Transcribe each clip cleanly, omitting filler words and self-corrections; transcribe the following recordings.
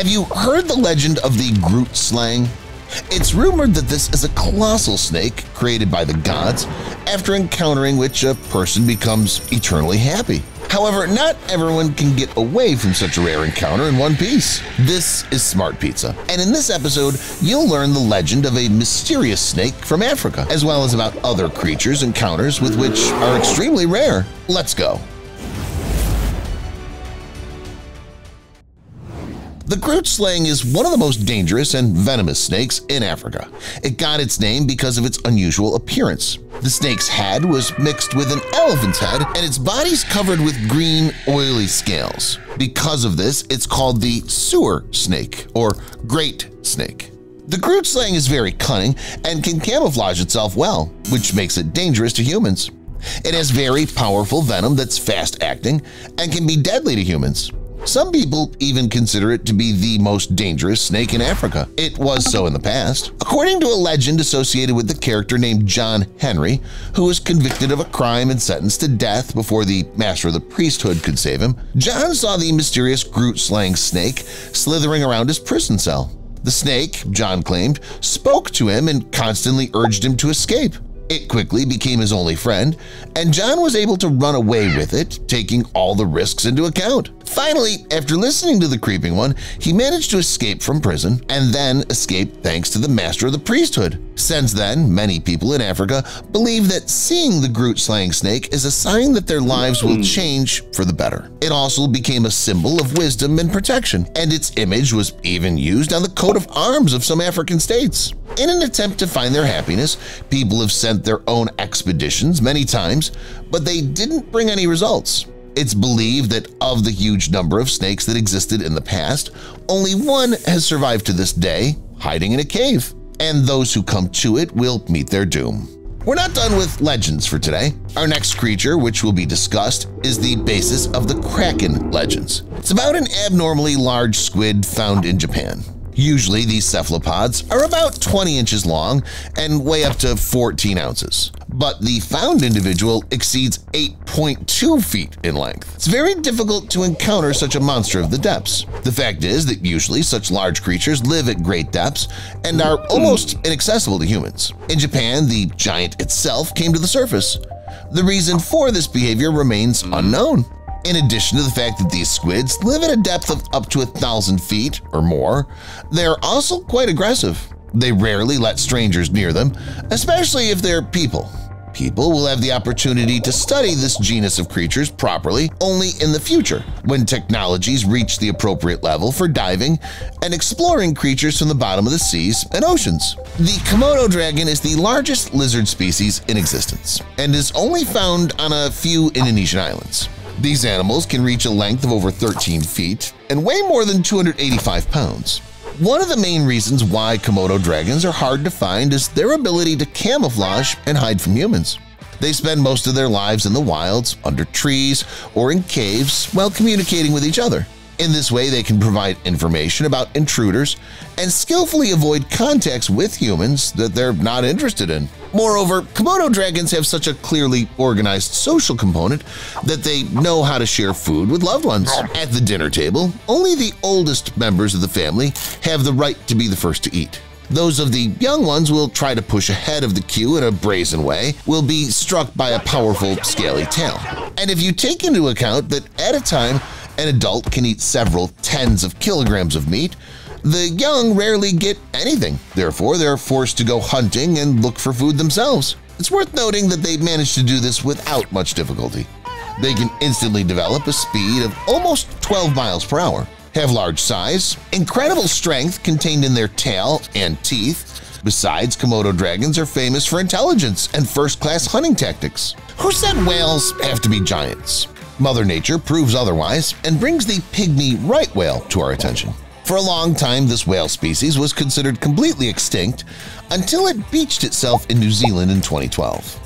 Have you heard the legend of the Grootslang? It's rumored that this is a colossal snake created by the gods, after encountering which a person becomes eternally happy. However, not everyone can get away from such a rare encounter in one piece. This is Smart Pizza, and in this episode, you'll learn the legend of a mysterious snake from Africa, as well as about other creatures' encounters with which are extremely rare. Let's go! The Grootslang is one of the most dangerous and venomous snakes in Africa. It got its name because of its unusual appearance. The snake's head was mixed with an elephant's head, and its body's covered with green, oily scales. Because of this, it's called the sewer snake or great snake. The Grootslang is very cunning and can camouflage itself well, which makes it dangerous to humans. It has very powerful venom that's fast-acting and can be deadly to humans. Some people even consider it to be the most dangerous snake in Africa. It was so in the past. According to a legend associated with the character named John Henry, who was convicted of a crime and sentenced to death before the master of the priesthood could save him, John saw the mysterious Grootslang snake slithering around his prison cell. The snake, John claimed, spoke to him and constantly urged him to escape. It quickly became his only friend, and John was able to run away with it, taking all the risks into account. Finally, after listening to the creeping one, he managed to escape from prison and then escaped thanks to the master of the priesthood. Since then, many people in Africa believe that seeing the Grootslang snake is a sign that their lives will change for the better. It also became a symbol of wisdom and protection, and its image was even used on the coat of arms of some African states. In an attempt to find their happiness, people have sent their own expeditions many times, but they didn't bring any results. It's believed that of the huge number of snakes that existed in the past, only one has survived to this day, hiding in a cave, and those who come to it will meet their doom. We're not done with legends for today. Our next creature, which will be discussed, is the basis of the Kraken legends. It's about an abnormally large squid found in Japan. Usually, these cephalopods are about 20 inches long and weigh up to 14 ounces, but the found individual exceeds 8.2 feet in length. It's very difficult to encounter such a monster of the depths. The fact is that usually such large creatures live at great depths and are almost inaccessible to humans. In Japan, the giant itself came to the surface. The reason for this behavior remains unknown. In addition to the fact that these squids live at a depth of up to 1,000 feet or more, they are also quite aggressive. They rarely let strangers near them, especially if they're people. People will have the opportunity to study this genus of creatures properly only in the future, when technologies reach the appropriate level for diving and exploring creatures from the bottom of the seas and oceans. The Komodo dragon is the largest lizard species in existence and is only found on a few Indonesian islands. These animals can reach a length of over 13 feet and weigh more than 285 pounds. One of the main reasons why Komodo dragons are hard to find is their ability to camouflage and hide from humans. They spend most of their lives in the wilds, under trees, or in caves while communicating with each other. In this way, they can provide information about intruders and skillfully avoid contacts with humans that they're not interested in. Moreover, Komodo dragons have such a clearly organized social component that they know how to share food with loved ones. At the dinner table, only the oldest members of the family have the right to be the first to eat. Those of the young ones will try to push ahead of the queue in a brazen way, will be struck by a powerful, scaly tail. And if you take into account that at a time, an adult can eat several tens of kilograms of meat, the young rarely get anything. Therefore, they're forced to go hunting and look for food themselves. It's worth noting that they manage to do this without much difficulty. They can instantly develop a speed of almost 12 miles per hour, have large size, incredible strength contained in their tail and teeth. Besides, Komodo dragons are famous for intelligence and first-class hunting tactics. Who said whales have to be giants? Mother Nature proves otherwise and brings the pygmy right whale to our attention. For a long time, this whale species was considered completely extinct until it beached itself in New Zealand in 2012.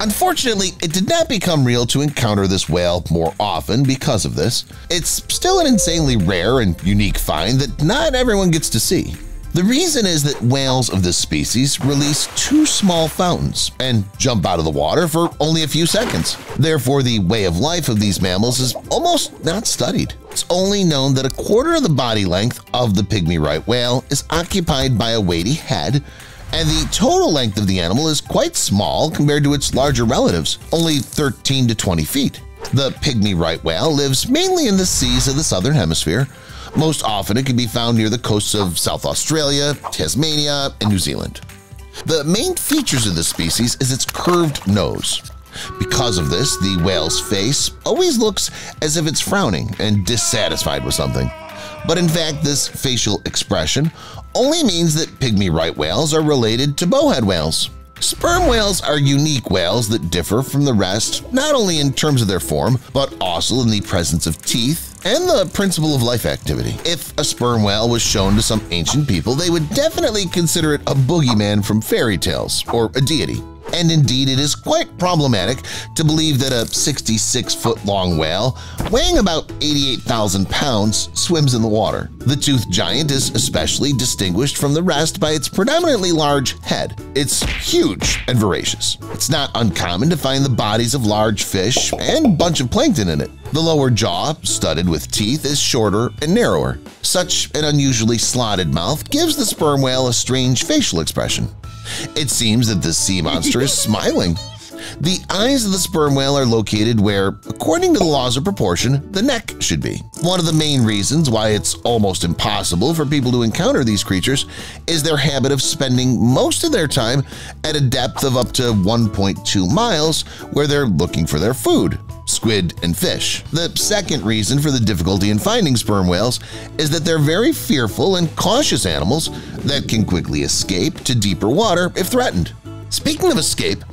Unfortunately, it did not become real to encounter this whale more often because of this. It's still an insanely rare and unique find that not everyone gets to see. The reason is that whales of this species release two small fountains and jump out of the water for only a few seconds. Therefore, the way of life of these mammals is almost not studied. It's only known that a quarter of the body length of the pygmy right whale is occupied by a weighty head, and the total length of the animal is quite small compared to its larger relatives, only 13 to 20 feet. The pygmy right whale lives mainly in the seas of the southern hemisphere. Most often it can be found near the coasts of South Australia, Tasmania, and New Zealand. The main features of this species is its curved nose. Because of this, the whale's face always looks as if it's frowning and dissatisfied with something. But in fact, this facial expression only means that pygmy right whales are related to bowhead whales. Sperm whales are unique whales that differ from the rest not only in terms of their form, but also in the presence of teeth and the principle of life activity. If a sperm whale was shown to some ancient people, they would definitely consider it a boogeyman from fairy tales or a deity. And indeed, it is quite problematic to believe that a 66-foot-long whale weighing about 88,000 pounds swims in the water. The toothed giant is especially distinguished from the rest by its predominantly large head. It's huge and voracious. It's not uncommon to find the bodies of large fish and a bunch of plankton in it. The lower jaw, studded with teeth, is shorter and narrower. Such an unusually slotted mouth gives the sperm whale a strange facial expression. It seems that this sea monster is smiling. The eyes of the sperm whale are located where, according to the laws of proportion, the neck should be. One of the main reasons why it's almost impossible for people to encounter these creatures is their habit of spending most of their time at a depth of up to 1.2 miles where they're looking for their food, squid and fish. The second reason for the difficulty in finding sperm whales is that they're very fearful and cautious animals that can quickly escape to deeper water if threatened. Speaking of escape,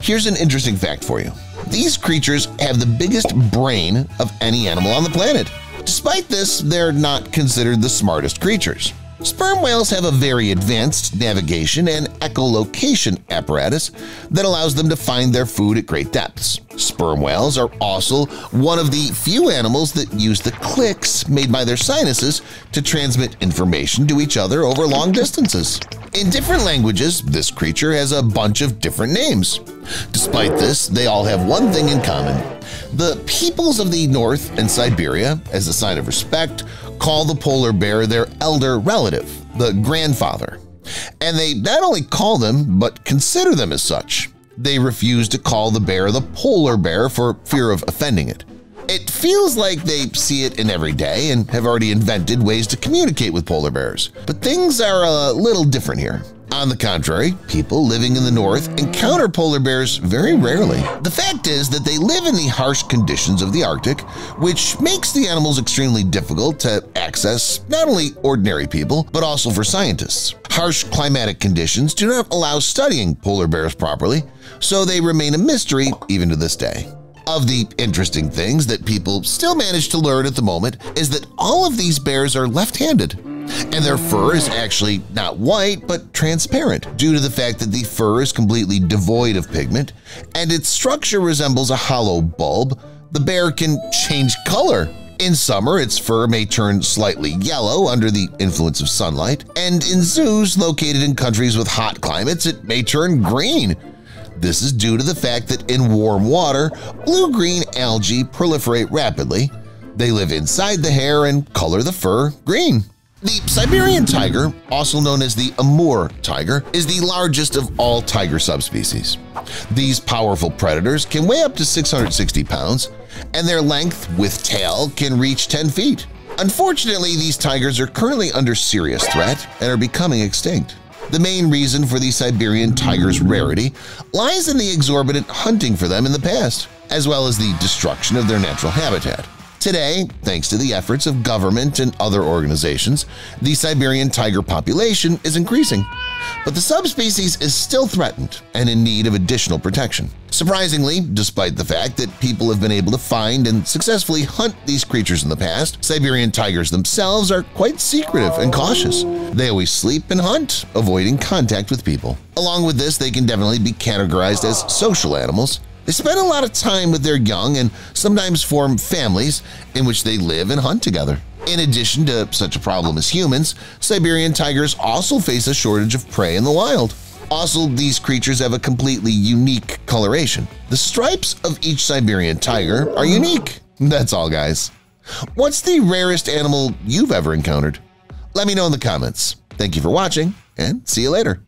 here's an interesting fact for you. These creatures have the biggest brain of any animal on the planet. Despite this, they're not considered the smartest creatures. Sperm whales have a very advanced navigation and echolocation apparatus that allows them to find their food at great depths. Sperm whales are also one of the few animals that use the clicks made by their sinuses to transmit information to each other over long distances. In different languages, this creature has a bunch of different names. Despite this, they all have one thing in common. The peoples of the North and Siberia, as a sign of respect, call the polar bear their elder relative, the grandfather. And they not only call them, but consider them as such. They refuse to call the bear the polar bear for fear of offending it. It feels like they see it in every day and have already invented ways to communicate with polar bears. But things are a little different here. On the contrary, people living in the north encounter polar bears very rarely. The fact is that they live in the harsh conditions of the Arctic, which makes the animals extremely difficult to access not only ordinary people, but also for scientists. Harsh climatic conditions do not allow studying polar bears properly, so they remain a mystery even to this day. Of the interesting things that people still manage to learn at the moment is that all of these bears are left-handed. And their fur is actually not white but transparent due to the fact that the fur is completely devoid of pigment and its structure resembles a hollow bulb. The bear can change color. In summer, its fur may turn slightly yellow under the influence of sunlight, and in zoos located in countries with hot climates, it may turn green. This is due to the fact that in warm water, blue-green algae proliferate rapidly. They live inside the hair and color the fur green. The Siberian tiger, also known as the Amur tiger, is the largest of all tiger subspecies. These powerful predators can weigh up to 660 pounds, and their length, with tail, can reach 10 feet. Unfortunately, these tigers are currently under serious threat and are becoming extinct. The main reason for the Siberian tiger's rarity lies in the exorbitant hunting for them in the past, as well as the destruction of their natural habitat. Today, thanks to the efforts of government and other organizations, the Siberian tiger population is increasing. But the subspecies is still threatened and in need of additional protection. Surprisingly, despite the fact that people have been able to find and successfully hunt these creatures in the past, Siberian tigers themselves are quite secretive and cautious. They always sleep and hunt, avoiding contact with people. Along with this, they can definitely be categorized as social animals. They spend a lot of time with their young and sometimes form families in which they live and hunt together. In addition to such a problem as humans, Siberian tigers also face a shortage of prey in the wild. Also, these creatures have a completely unique coloration. The stripes of each Siberian tiger are unique. That's all, guys. What's the rarest animal you've ever encountered? Let me know in the comments. Thank you for watching, and see you later.